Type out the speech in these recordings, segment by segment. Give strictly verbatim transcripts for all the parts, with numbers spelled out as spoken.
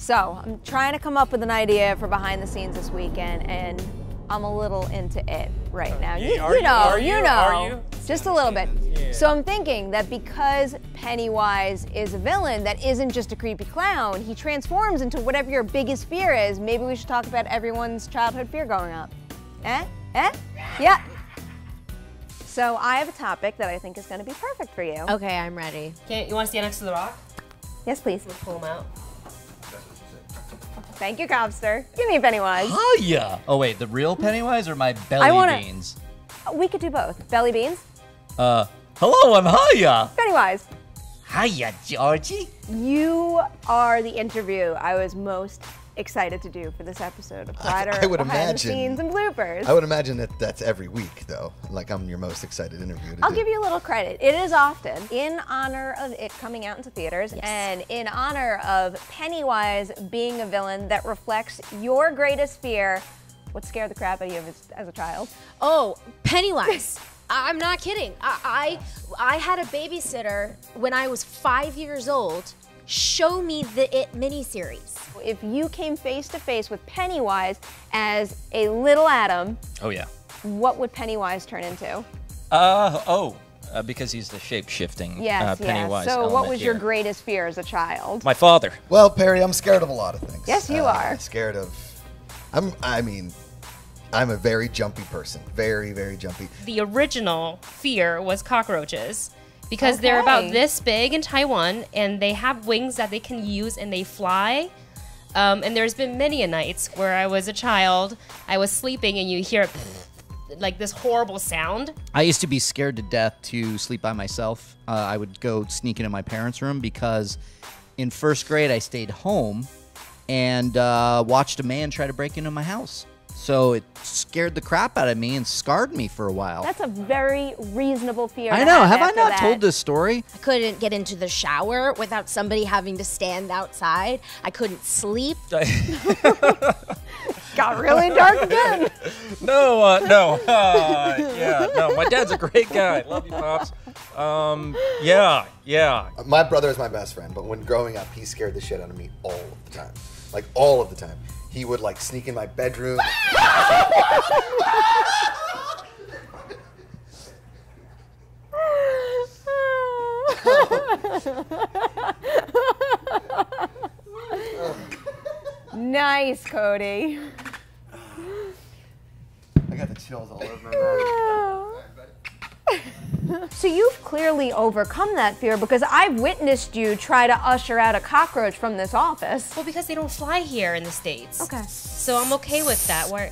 So I'm trying to come up with an idea for behind the scenes this weekend, and I'm a little into it right now. You, you, you know, are you, you know, are you? Just a little bit. Yeah. So I'm thinking that because Pennywise is a villain that isn't just a creepy clown, he transforms into whatever your biggest fear is. Maybe we should talk about everyone's childhood fear growing up. Eh? Eh? Yeah. So I have a topic that I think is going to be perfect for you. Okay, I'm ready. Can't, you want to stand next to the rock? Yes, please. We'll pull him out. Thank you, Cobster. Give me a Pennywise. Oh yeah. Oh wait, the real Pennywise or my belly I wanna, beans? We could do both. Belly beans. Uh, hello, I'm Hiya. Pennywise. Hiya, Georgie. You are the interview I was most excited to do for this episode of Collider. I, I would behind imagine. The scenes and bloopers. I would imagine that that's every week, though. Like I'm your most excited interview. To I'll do. give you a little credit. It is often in honor of it coming out into theaters, yes, and in honor of Pennywise being a villain that reflects your greatest fear. What scared the crap out of you as, as a child? Oh, Pennywise. I'm not kidding. I, I I had a babysitter when I was five years old. Show me the It miniseries. If you came face to face with Pennywise as a little Adam, oh yeah, what would Pennywise turn into? Uh oh, uh, because he's the shape-shifting yes, uh, Pennywise. Yes. So, what was here. your greatest fear as a child? My father. Well, Perri, I'm scared of a lot of things. Yes, you uh, are. I'm scared of. I'm. I mean. I'm a very jumpy person, very, very jumpy. The original fear was cockroaches because okay. they're about this big in Taiwan and they have wings that they can use and they fly. Um, and there's been many a nights where I was a child, I was sleeping and you hear like this horrible sound. I used to be scared to death to sleep by myself. Uh, I would go sneak into my parents' room because in first grade I stayed home and uh, watched a man try to break into my house. So it scared the crap out of me and scarred me for a while. That's a very reasonable fear. I know. Have I not told this story? I couldn't get into the shower without somebody having to stand outside. I couldn't sleep. Got really dark again. No, uh, no. Uh, yeah, no. My dad's a great guy. Love you, Pops. Um, yeah, yeah. My brother is my best friend, but when growing up, he scared the shit out of me all of the time. Like, all of the time. He would like sneak in my bedroom. Nice, Cody. I got the chills all over my body. So you've clearly overcome that fear because I've witnessed you try to usher out a cockroach from this office. Well, because they don't fly here in the States. Okay. So I'm okay with that. Where,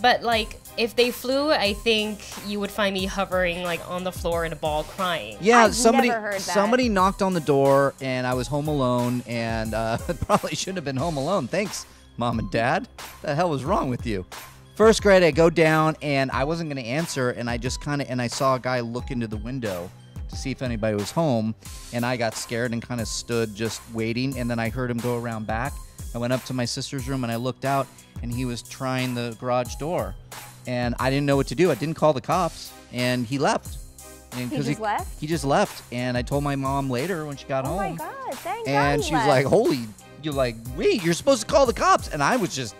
but like, if they flew, I think you would find me hovering like on the floor in a ball crying. Yeah, I've somebody never heard that. Somebody knocked on the door and I was home alone and uh, probably shouldn't have been home alone. Thanks, Mom and Dad. What the hell was wrong with you? First grade, I go down, and I wasn't going to answer, and I just kind of, and I saw a guy look into the window to see if anybody was home, and I got scared and kind of stood just waiting, and then I heard him go around back. I went up to my sister's room, and I looked out, and he was trying the garage door, and I didn't know what to do. I didn't call the cops, and he left. And he just he, left? He just left, and I told my mom later when she got oh home. Oh, my God, thank God he left. And she was like, holy, you're like, wait, you're supposed to call the cops, and I was just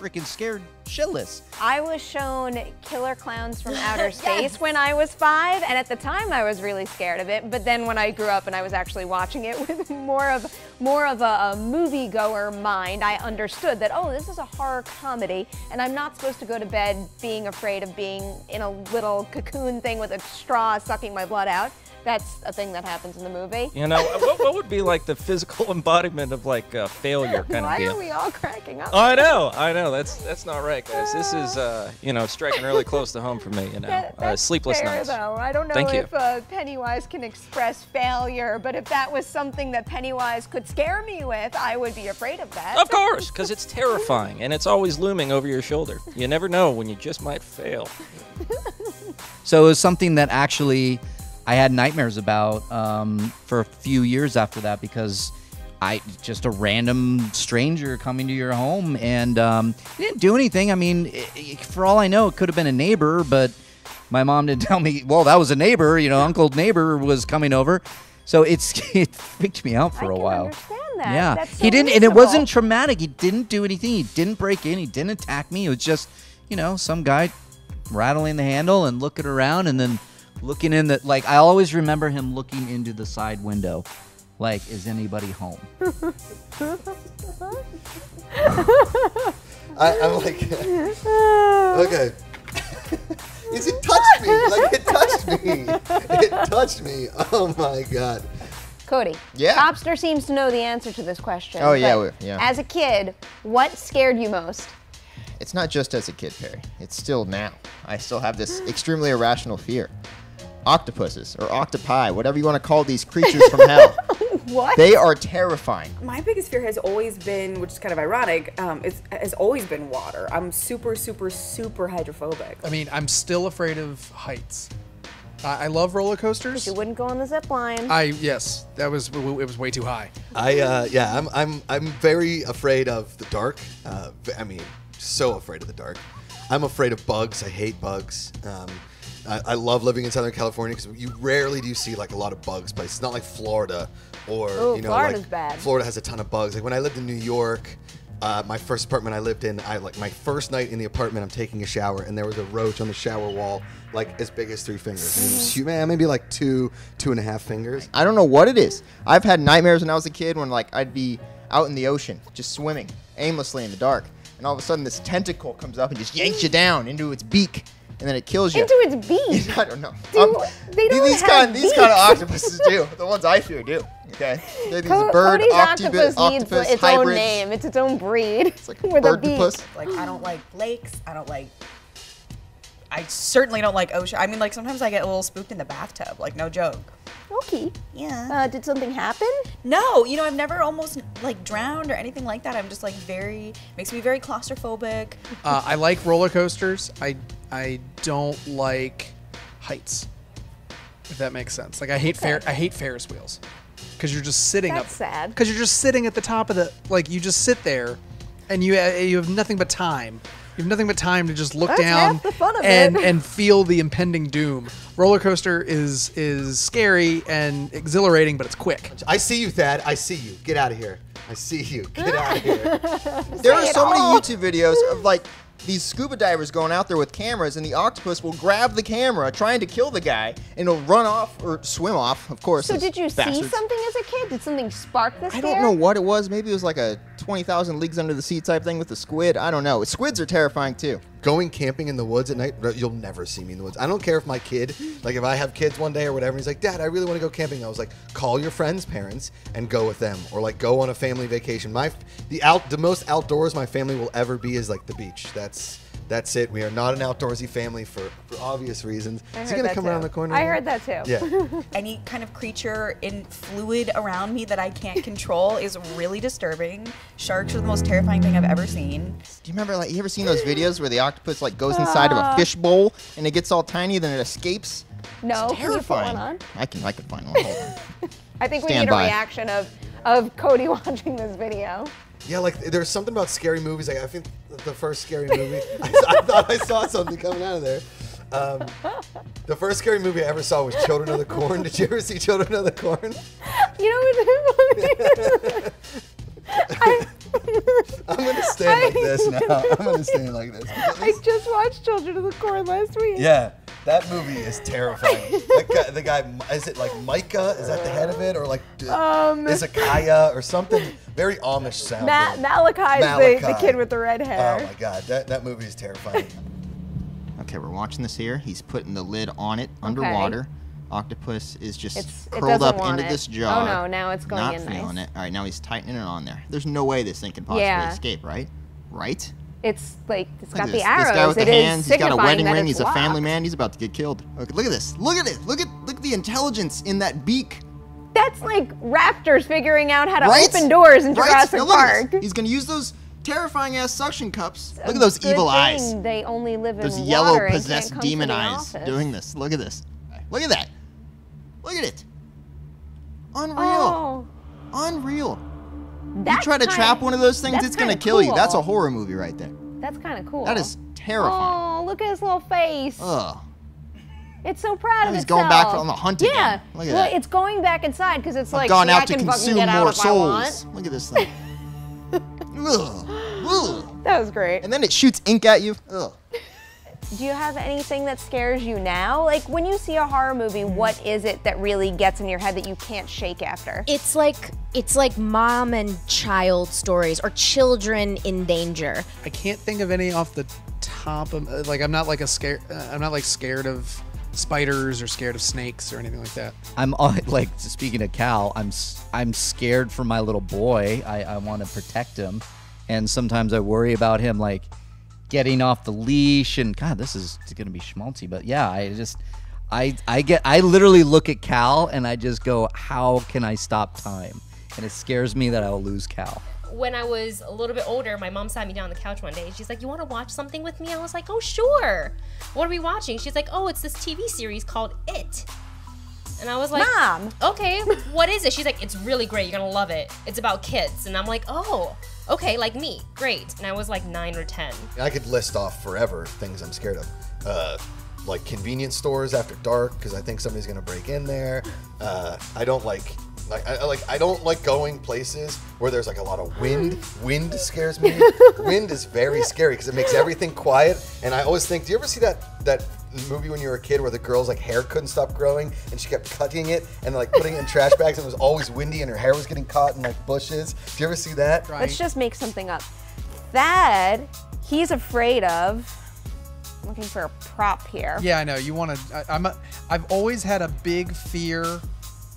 freaking scared shitless. I was shown Killer Clowns from Outer Space yes. when I was five, and at the time I was really scared of it, but then when I grew up and I was actually watching it with more of more of a, a moviegoer mind, I understood that, oh, this is a horror comedy, and I'm not supposed to go to bed being afraid of being in a little cocoon thing with a straw sucking my blood out. That's a thing that happens in the movie. You know, what, what would be like the physical embodiment of like uh, failure kind Why of deal? Why are we all cracking up? Oh, I know, I know. That's that's not right, guys. This is, uh, you know, striking really close to home for me. You know, that, that's uh, sleepless fair, nights. Though. I don't know Thank if uh, Pennywise can express failure, but if that was something that Pennywise could scare me with, I would be afraid of that. Of course, because it's terrifying and it's always looming over your shoulder. You never know when you just might fail. So it was something that actually I had nightmares about um, for a few years after that because I just a random stranger coming to your home and um, he didn't do anything. I mean, it, it, for all I know, it could have been a neighbor, but my mom didn't tell me. Well, that was a neighbor. You know, yeah. Uncle neighbor was coming over, so it's it freaked me out for I a can while. Understand. that. Yeah, that's so he didn't, reasonable. And it wasn't traumatic. He didn't do anything. He didn't break in. He didn't attack me. It was just, you know, some guy rattling the handle and looking around, and then looking in the, like, I always remember him looking into the side window, like, is anybody home? I, I'm like, okay. Is it touched me? Like, it touched me. It touched me. Oh my God. Cody. Yeah. Popster seems to know the answer to this question. Oh yeah, we, yeah. As a kid, what scared you most? It's not just as a kid, Perri. It's still now. I still have this extremely irrational fear. Octopuses or octopi, whatever you want to call these creatures from hell. What? They are terrifying. My biggest fear has always been, which is kind of ironic, um, it's, has always been water. I'm super, super, super hydrophobic. I mean, I'm still afraid of heights. I, I love roller coasters. But you wouldn't go on the zip line. I yes, that was it was way too high. I uh, yeah, I'm I'm I'm very afraid of the dark. Uh, I mean, so afraid of the dark. I'm afraid of bugs. I hate bugs. Um, I, I love living in Southern California because you rarely do see like a lot of bugs, but it's not like Florida. Or, Ooh, you know, Florida's like, bad. Florida has a ton of bugs. Like when I lived in New York, uh, my first apartment I lived in, I like my first night in the apartment, I'm taking a shower and there was a roach on the shower wall, like as big as three fingers. Shoot, man, maybe like two, two and a half fingers. I don't know what it is. I've had nightmares when I was a kid when like I'd be out in the ocean, just swimming aimlessly in the dark. And all of a sudden this tentacle comes up and just yanks you down into its beak. And then it kills you. Into its beak. I don't know. Do, um, they don't these have kind, beaks. These kind of octopuses do. The ones I fear do. Okay. They're these Co bird Cody's octopus, octopus, octopus needs its hybrids. Own name. It's its own breed. It's like with bird a beak. Like I don't like lakes. I don't like. I certainly don't like ocean. I mean, like sometimes I get a little spooked in the bathtub. Like no joke. Okay. Yeah. Uh, did something happen? No. You know, I've never almost like drowned or anything like that. I'm just like very makes me very claustrophobic. Uh, I like roller coasters. I. I don't like heights, if that makes sense. Like I hate fair, I hate Ferris wheels, because you're just sitting That's up. That's sad. Because you're just sitting at the top of the, like you just sit there, and you uh, you have nothing but time. You have nothing but time to just look That's down half the fun of and it. and feel the impending doom. Roller coaster is is scary and exhilarating, but it's quick. I see you, Thad. I see you. Get out of here. I see you. Get out of here. There are so all. many YouTube videos of like. These scuba divers going out there with cameras, and the octopus will grab the camera, trying to kill the guy, and it'll run off or swim off. Of course. So did you bastards. see something as a kid? Did something spark this? I don't know what it was. Maybe it was like a twenty thousand Leagues Under the Sea type thing with the squid. I don't know. Squids are terrifying too. Going camping in the woods at night, you'll never see me in the woods. I don't care if my kid, like if I have kids one day or whatever, and he's like, Dad, I really want to go camping. I was like, call your friends' parents and go with them, or like go on a family vacation. My, the out, the most outdoors my family will ever be is like the beach. That's that's it. We are not an outdoorsy family for, for obvious reasons. I is he gonna come too. around the corner? I heard that too. Yeah. Any kind of creature in fluid around me that I can't control is really disturbing. Sharks are the most terrifying thing I've ever seen. Do you remember, like, you ever seen those videos where the octopus like goes inside uh, of a fish bowl and it gets all tiny, then it escapes? No. It's terrifying. Can you put one on? I can. I can find one. Hold on. I think Stand we need by. a reaction of of Cody watching this video. Yeah, like there's something about scary movies. Like I think the first scary movie, I, I thought I saw something coming out of there. Um, the first scary movie I ever saw was Children of the Corn. Did you ever see Children of the Corn? You know what? I, I'm gonna stand I, like this now. I'm gonna stand like this. I just watched Children of the Corn last week. Yeah. That movie is terrifying. the, guy, the guy, is it like Micah? Is that the head of it? Or like um, Izakaya or something? Very Amish sounding. Ma Malachi is the, the kid with the red hair. Oh my God, that, that movie is terrifying. Okay, we're watching this here. He's putting the lid on it underwater. Okay. Octopus is just it's, curled up into it. this jar. Oh no, now it's going not in feeling nice. it. All right, now he's tightening it on there. There's no way this thing can possibly yeah. escape, right? Right? It's like, it's got the arrows. This guy with the hands, he's got a wedding ring, he's a family man, he's about to get killed. Okay, look at this, look at it, look at look at the intelligence in that beak. That's like raptors figuring out how to right? open doors in Jurassic Park. He's gonna use those terrifying ass suction cups. Look at those evil eyes. They only live in those yellow possessed demon eyes doing this. Look at this. Look at that. Look at it. Unreal. Unreal. That's you try to trap one of those things, it's gonna kill cool. you. That's a horror movie right there. That's kind of cool. That is terrifying. Oh, look at his little face. Ugh. It's so proud now of it's itself. It's going back on the hunt again. Yeah. Look at well, that. It's going back inside because it's I've like, gone out I to can consume get out more souls. Look at this thing. Ugh. Ugh. That was great. And then it shoots ink at you. Ugh. Do you have anything that scares you now? Like when you see a horror movie, what is it that really gets in your head that you can't shake after? It's like it's like mom and child stories or children in danger. I can't think of any off the top of like I'm not like a scared uh, I'm not like scared of spiders or scared of snakes or anything like that. I'm like speaking of Cal, I'm I'm scared for my little boy. I I want to protect him, and sometimes I worry about him like getting off the leash, and God, this is gonna be schmaltzy, but yeah, I just, I, I get, I literally look at Cal and I just go, how can I stop time? And it scares me that I will lose Cal. When I was a little bit older, my mom sat me down on the couch one day, and she's like, you wanna watch something with me? I was like, oh, sure. What are we watching? She's like, oh, it's this T V series called It. And I was like, Mom, okay, what is it? She's like, it's really great, you're gonna love it. It's about kids. And I'm like, oh, okay, like me, great. And I was like nine or ten. I could list off forever things I'm scared of. Uh, like convenience stores after dark, because I think somebody's gonna break in there. Uh, I don't like, like I, like, I don't like going places where there's like a lot of wind. Wind scares me. Wind is very scary, because it makes everything quiet. And I always think, do you ever see that, that movie when you were a kid where the girl's like hair couldn't stop growing and she kept cutting it and like putting it in trash bags and it was always windy and her hair was getting caught in like bushes? Do you ever see that? Right. Let's just make something up. Thad, he's afraid of, I'm looking for a prop here. Yeah, I know, you wanna, I, I'm a, I've always had a big fear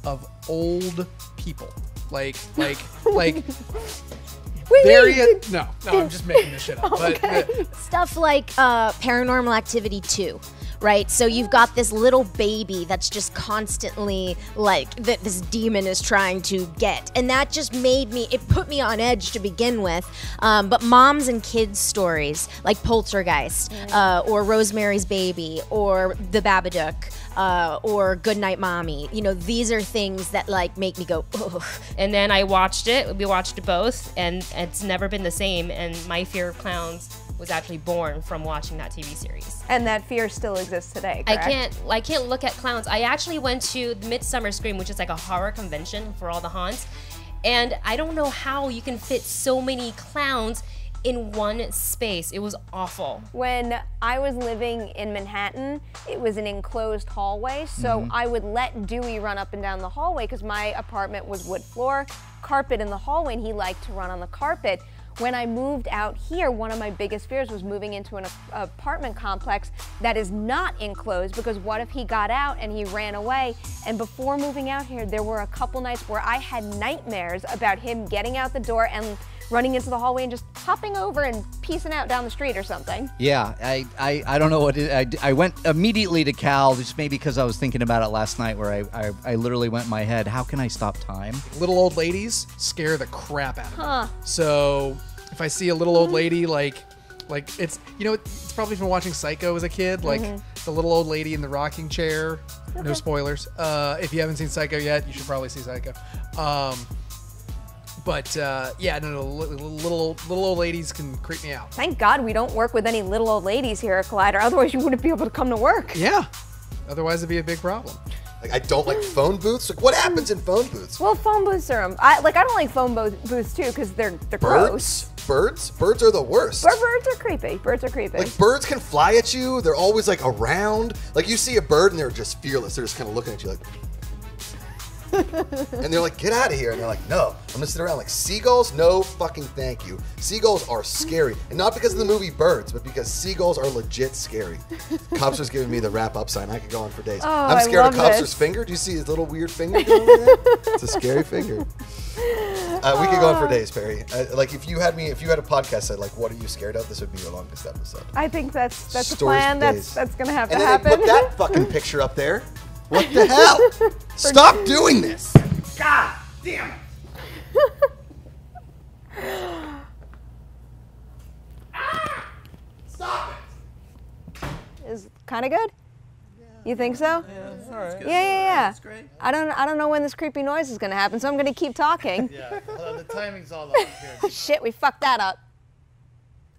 of old people. Like, like, like. Very, no, no, I'm just making this shit up. Okay. But, uh, Stuff like uh, Paranormal Activity two, right? So you've got this little baby that's just constantly like, that this demon is trying to get. And that just made me, it put me on edge to begin with. Um, but moms and kids stories like Poltergeist uh, or Rosemary's Baby or The Babadook uh, or Goodnight Mommy, you know, these are things that like make me go, ugh. And then I watched it, we watched both, and it's never been the same, and my fear of clowns was actually born from watching that T V series. And that fear still exists today, correct? I can't, I can't look at clowns. I actually went to the Midsummer Scream, which is like a horror convention for all the haunts, and I don't know how you can fit so many clowns in one space. It was awful. When I was living in Manhattan, it was an enclosed hallway, so mm-hmm. I would let Dewey run up and down the hallway because my apartment was wood floor, carpet in the hallway, and he liked to run on the carpet. When I moved out here, one of my biggest fears was moving into an apartment complex that is not enclosed, because what if he got out and he ran away? And before moving out here, there were a couple nights where I had nightmares about him getting out the door and running into the hallway and just hopping over and piecing out down the street or something. Yeah, I, I, I don't know what it, I, I went immediately to Cal, just maybe because I was thinking about it last night, where I, I, I literally went in my head, how can I stop time? Little old ladies scare the crap out of me. Huh. So if I see a little old lady, like, like it's, you know, it's probably from watching Psycho as a kid, like mm-hmm. the little old lady in the rocking chair, okay. No spoilers. Uh, if you haven't seen Psycho yet, you should probably see Psycho. Um, But uh, yeah, no, no, little, little little old ladies can creep me out. Thank God we don't work with any little old ladies here at Collider. Otherwise, you wouldn't be able to come to work. Yeah. Otherwise, it'd be a big problem. Like I don't like phone booths. Like what happens in phone booths? Well, phone booths are um, I like I don't like phone bo booths too because they're they're gross. Birds? Birds are the worst. Birds are creepy. Birds are creepy. Like birds can fly at you. They're always like around. Like you see a bird and they're just fearless. They're just kind of looking at you like. And they're like, get out of here. And they're like, no, I'm gonna sit around. Like, seagulls? No fucking thank you. Seagulls are scary. And not because of the movie Birds, but because seagulls are legit scary. Copster's giving me the wrap up sign. I could go on for days. Oh, I'm scared of Copster's finger. Do you see his little weird finger going over there? It's a scary finger. Uh, we could go on for days, Perri. Uh, like, if you had me, if you had a podcast that, like, what are you scared of? This would be your longest episode. I think that's that's Stories the plan. That's that's gonna have and to happen. And then they put that fucking picture up there. What the hell? Stop doing this! God damn it! Ah! Stop it! It's kind of good. Yeah. You think so? Yeah, it's all right. It's yeah, yeah, yeah. It's great. I don't, I don't know when this creepy noise is gonna happen, so I'm gonna keep talking. Yeah, well, the timing's all off here. Shit, we fucked that up.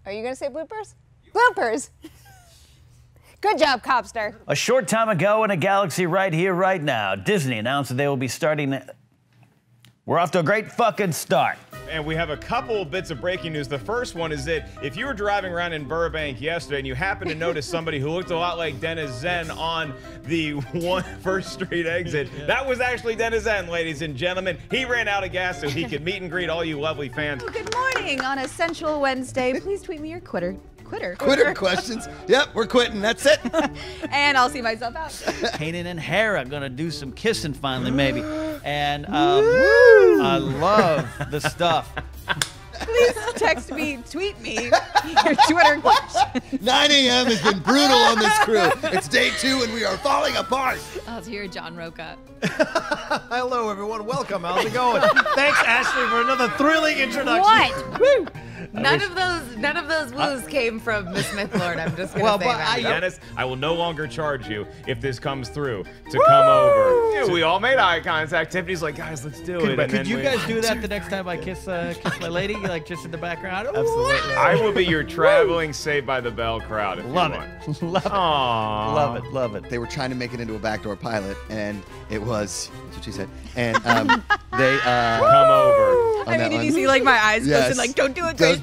Are you gonna say bloopers? Bloopers! Good job, Copster. A short time ago in a galaxy right here, right now, Disney announced that they will be starting... We're off to a great fucking start. And we have a couple bits of breaking news. The first one is that if you were driving around in Burbank yesterday and you happened to notice somebody who looked a lot like Dennis Zen on the one First Street exit, that was actually Dennis Zen, ladies and gentlemen. He ran out of gas so he could meet and greet all you lovely fans. Oh, good morning on a Central Wednesday. Please tweet me your quitter. Quitter. Quitter questions. Yep, we're quitting. That's it. And I'll see myself out. Kanan and Hera going to do some kissing finally, maybe. And um, I love the stuff. Please text me, tweet me your Twitter question. nine A M has been brutal on this crew. It's day two and we are falling apart. Oh, it's here, John Roca. Hello, everyone. Welcome. How's it going? Thanks, Ashley, for another thrilling introduction. What? Woo! None wish, of those, none of those woos uh, came from Miss Mythlord. I'm just gonna well, say but that. I, Dennis, I will no longer charge you if this comes through to Woo! Come over. Yeah, we all made eye contact. Tiffany's like, guys, let's do could, it. And could you guys do that the next time I kiss, uh, kiss my lady? Like just in the background. Absolutely. I will be your traveling Saved by the Bell crowd. If love you want. It, love Aww. It, love it, love it. They were trying to make it into a backdoor pilot, and it was. That's what she said. And um, they uh, come over. I mean, did one. You see like my eyes yes. closed like, don't do it, don't do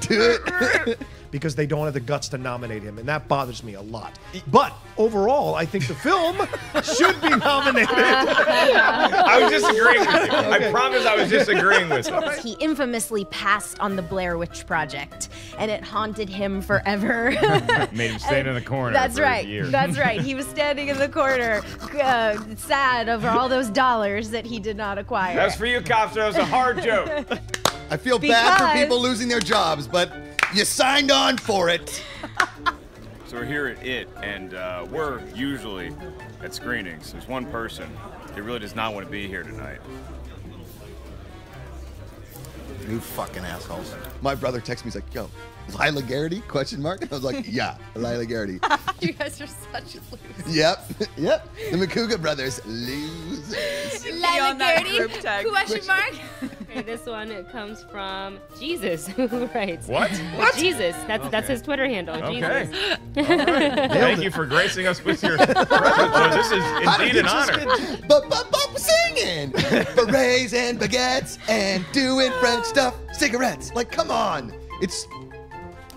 it. Because they don't have the guts to nominate him, and that bothers me a lot. But overall, I think the film should be nominated. I was disagreeing with you. Okay. I promise I was disagreeing with you. He infamously passed on the Blair Witch Project, and it haunted him forever. Made him stand in the corner. That's for right. Years. That's right. He was standing in the corner, uh, sad over all those dollars that he did not acquire. That's for you, Copster. That was a hard joke. I feel because... bad for people losing their jobs, but. You signed on for it. So we're here at It, and uh, we're usually at screenings. There's one person who really does not want to be here tonight. You fucking assholes. My brother texted me, he's like, yo, Lila Garrity, question mark? I was like, yeah, Lila Garrity. You guys are such losers. Yep, yep. The Makuga brothers, losers. Lila Garrity, question mark? Okay, this one, it comes from Jesus, who writes. What? What? Jesus, that's, okay. That's his Twitter handle, okay. Jesus. Right. Thank you for gracing us with your repertoire. This is indeed an honor. B-b-b-b singing, berets and baguettes, and doing French stuff, cigarettes. Like, come on. It's...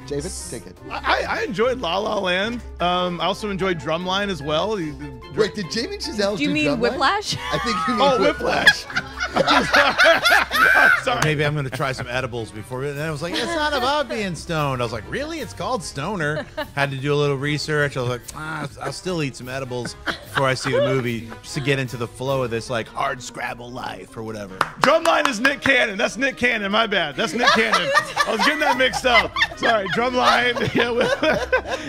David, take it. I, I enjoyed La La Land. Um, I also enjoyed Drumline as well. Wait, did Jamie Chazelle do you mean Drumline? Whiplash? I think you mean oh, Whiplash. I'm sorry. Maybe I'm going to try some edibles before. We, and then I was like, it's not about being stoned. I was like, really? It's called Stoner. Had to do a little research. I was like, ah, I'll still eat some edibles before I see a movie just to get into the flow of this like hard Scrabble life or whatever. Drumline is Nick Cannon. That's Nick Cannon. My bad. That's Nick Cannon. I was getting that mixed up. Sorry. Drumline,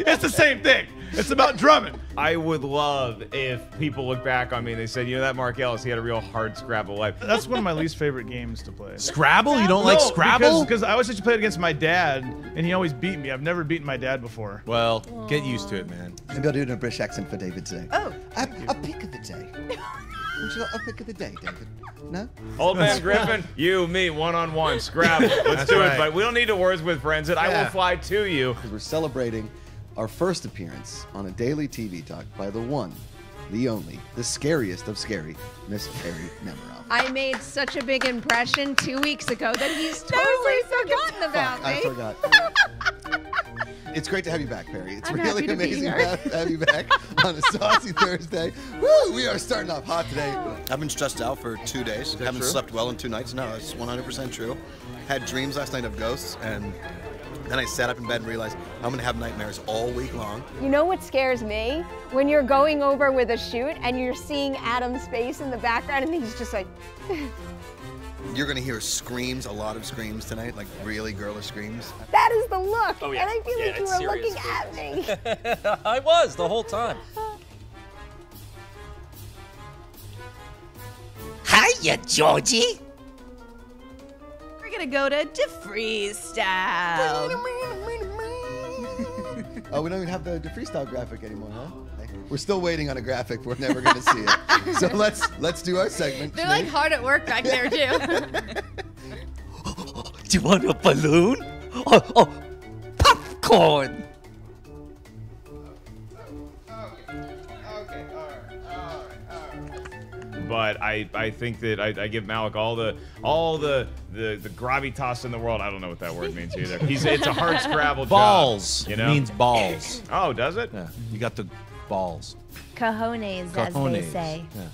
it's the same thing. It's about drumming. I would love if people look back on me and they said, you know that Mark Ellis, he had a real hard Scrabble life. That's one of my least favorite games to play. Scrabble? You don't no, like Scrabble? Because I always used to play it against my dad, and he always beat me. I've never beaten my dad before. Well, aww. Get used to it, man. Maybe I'll do it in a British accent for David today. Oh, a, a pick of the day. Would you like a pick of the day, David? No? Old man Griffin, you, me, one-on-one, Scrabble. Let's that's do right. it, but we don't need to Words with Friends. And yeah. I will fly to you. Because we're celebrating our first appearance on a daily T V talk by the one, the only, the scariest of scary, Miss Perri Nemeroff. I made such a big impression two weeks ago that he's totally forgotten about me. I forgot. It's great to have you back, Perri. It's I'm really amazing to, to have you back on a saucy Thursday. Woo, we are starting off hot today. I've been stressed out for two days. Haven't true? Slept well in two nights. No, it's one hundred percent true. Had dreams last night of ghosts and then I sat up in bed and realized I'm gonna have nightmares all week long. You know what scares me? When you're going over with a shoot and you're seeing Adam's face in the background and he's just like... You're gonna hear screams, a lot of screams tonight, like really girlish screams. That is the look! Oh, yeah. And I feel yeah, like you were looking screams. At me. I was the whole time. Hiya, Georgie! Gonna go to DeFreeze style. Oh, we don't even have the DeFreeze style graphic anymore, huh? We're still waiting on a graphic. We're never gonna see it. So let's let's do our segment. They're like hard at work back there too. Do you want a balloon? Oh, oh popcorn. Oh, oh, but I I think that I, I give Malik all the all the, the the gravitas in the world. I don't know what that word means either. He's it's a hard scrabble balls. Job, you know? It means balls. Oh, does it? Yeah. You got the balls. Cojones, Cojones. As they say. Yeah.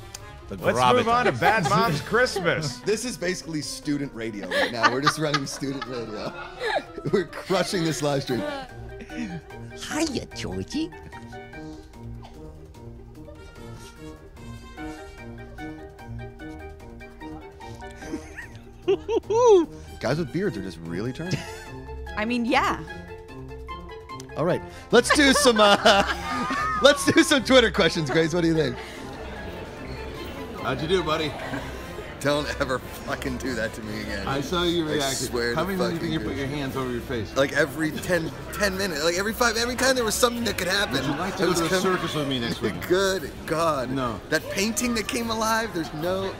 Let's move on to Bad Moms Christmas. This is basically student radio right now. We're just running student radio. We're crushing this live stream. Hiya, Georgie. Guys with beards are just really turning. I mean, yeah. All right, let's do some. Uh, let's do some Twitter questions, Grace. What do you think? How'd you do, buddy? Don't ever fucking do that to me again. I saw you reacted. How many times did you put your hands over your face? Like every ten, ten minutes. Like every five, every time there was something that could happen. Would you like to go to the circus with me next week? Good God. No. That painting that came alive, there's no...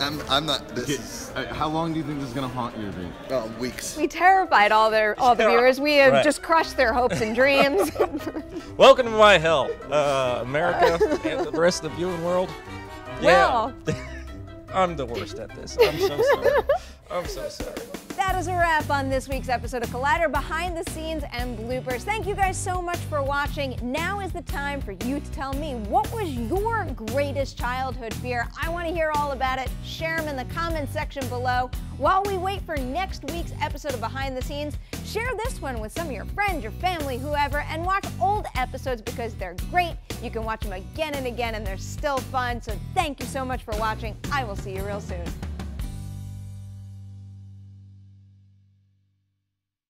I'm, I'm not... This is... How long do you think this is going to haunt your dream? Oh, weeks. We terrified all, their, all the viewers. We have right. just crushed their hopes and dreams. Welcome to my hell, uh, America and the rest of the viewing world. Yeah. Well, I'm the worst at this. I'm so sorry. I'm so sorry. That is a wrap on this week's episode of Collider Behind the Scenes and Bloopers. Thank you guys so much for watching. Now is the time for you to tell me, what was your greatest childhood fear? I want to hear all about it. Share them in the comments section below. While we wait for next week's episode of Behind the Scenes, share this one with some of your friends, your family, whoever, and watch old episodes because they're great. You can watch them again and again, and they're still fun. So thank you so much for watching. I will see you real soon.